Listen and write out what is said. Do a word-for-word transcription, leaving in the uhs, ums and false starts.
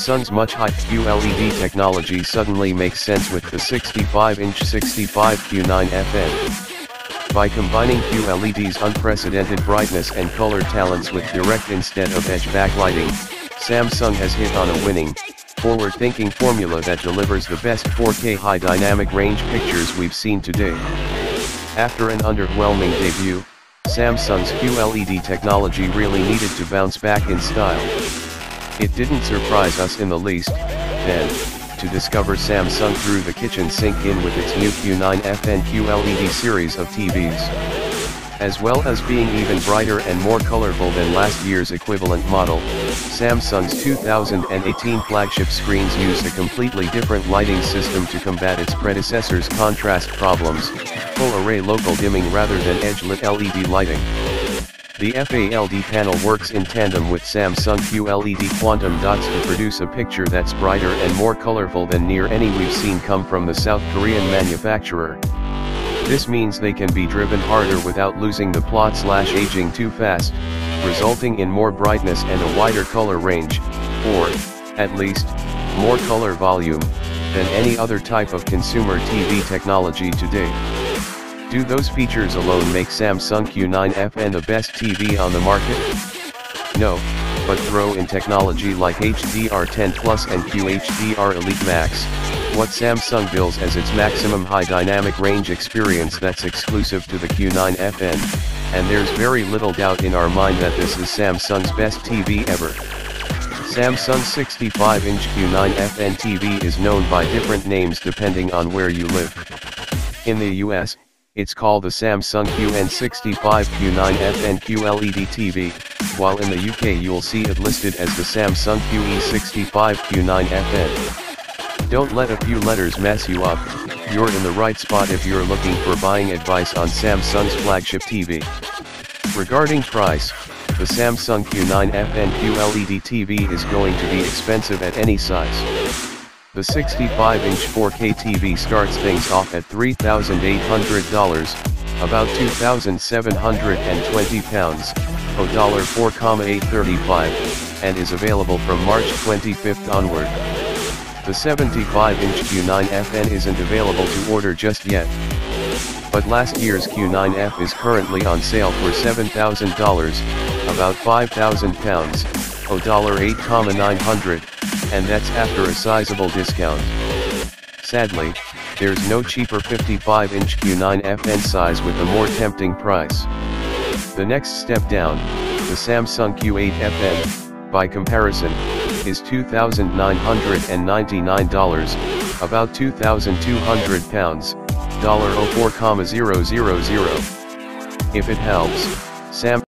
Sun's much hyped Q L E D technology suddenly makes sense with the sixty-five inch sixty-five Q nine F N. By combining Q L E D's unprecedented brightness and color talents with direct instead of edge backlighting, Samsung has hit on a winning, forward-thinking formula that delivers the best four K high dynamic range pictures we've seen today. After an underwhelming debut, Samsung's Q L E D technology really needed to bounce back in style. It didn't surprise us in the least, then, to discover Samsung threw the kitchen sink in with its new Q nine F N Q L E D series of T Vs. As well as being even brighter and more colorful than last year's equivalent model, Samsung's two thousand eighteen flagship screens used a completely different lighting system to combat its predecessor's contrast problems, full array local dimming rather than edge-lit L E D lighting. The FALD panel works in tandem with Samsung Q L E D quantum dots to produce a picture that's brighter and more colorful than near any we've seen come from the South Korean manufacturer. This means they can be driven harder without losing the plot/aging too fast, resulting in more brightness and a wider color range, or, at least, more color volume, than any other type of consumer T V technology today. Do those features alone make Samsung Q nine F N the best T V on the market? No, but throw in technology like H D R ten Plus and Q H D R Elite Max, what Samsung bills as its maximum high dynamic range experience that's exclusive to the Q nine F N, and there's very little doubt in our mind that this is Samsung's best T V ever. Samsung's sixty-five inch Q nine F N T V is known by different names depending on where you live. In the U S, it's called the Samsung Q N sixty-five Q nine F N Q L E D T V, while in the U K you'll see it listed as the Samsung Q E sixty-five Q nine F N. Don't let a few letters mess you up, you're in the right spot if you're looking for buying advice on Samsung's flagship T V. Regarding price, the Samsung Q nine F N Q L E D T V is going to be expensive at any size. The sixty-five inch four K T V starts things off at three thousand eight hundred dollars, about two thousand seven hundred twenty pounds, four thousand eight hundred thirty-five dollars, and is available from March twenty-fifth onward. The seventy-five inch Q nine F N isn't available to order just yet. But last year's Q nine F is currently on sale for seven thousand dollars, about five thousand pounds, eight thousand nine hundred dollars. And that's after a sizable discount. Sadly, there's no cheaper fifty-five inch Q nine F N size with a more tempting price. The next step down, the Samsung Q eight F N, by comparison, is two thousand nine hundred ninety-nine dollars, about two thousand two hundred pounds, four thousand. If it helps, Samsung